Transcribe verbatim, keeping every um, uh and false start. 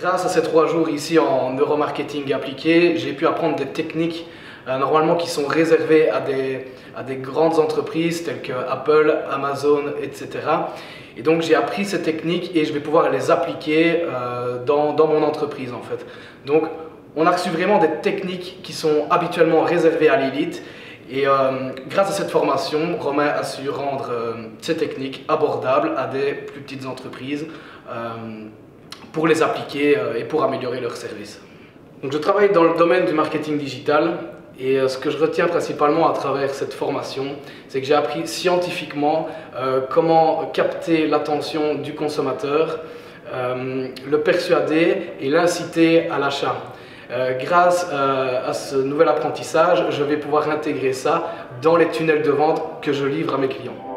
Grâce à ces trois jours ici en neuromarketing appliqué, j'ai pu apprendre des techniques euh, normalement qui sont réservées à des, à des grandes entreprises telles que Apple, Amazon, et cetera. Et donc j'ai appris ces techniques et je vais pouvoir les appliquer euh, dans, dans mon entreprise en fait. Donc on a reçu vraiment des techniques qui sont habituellement réservées à l'élite. Et euh, grâce à cette formation, Romain a su rendre euh, ces techniques abordables à des plus petites entreprises euh, pour les appliquer euh, et pour améliorer leurs services. Donc, je travaille dans le domaine du marketing digital et euh, ce que je retiens principalement à travers cette formation, c'est que j'ai appris scientifiquement euh, comment capter l'attention du consommateur, euh, le persuader et l'inciter à l'achat. Euh, grâce euh, à ce nouvel apprentissage, je vais pouvoir intégrer ça dans les tunnels de vente que je livre à mes clients.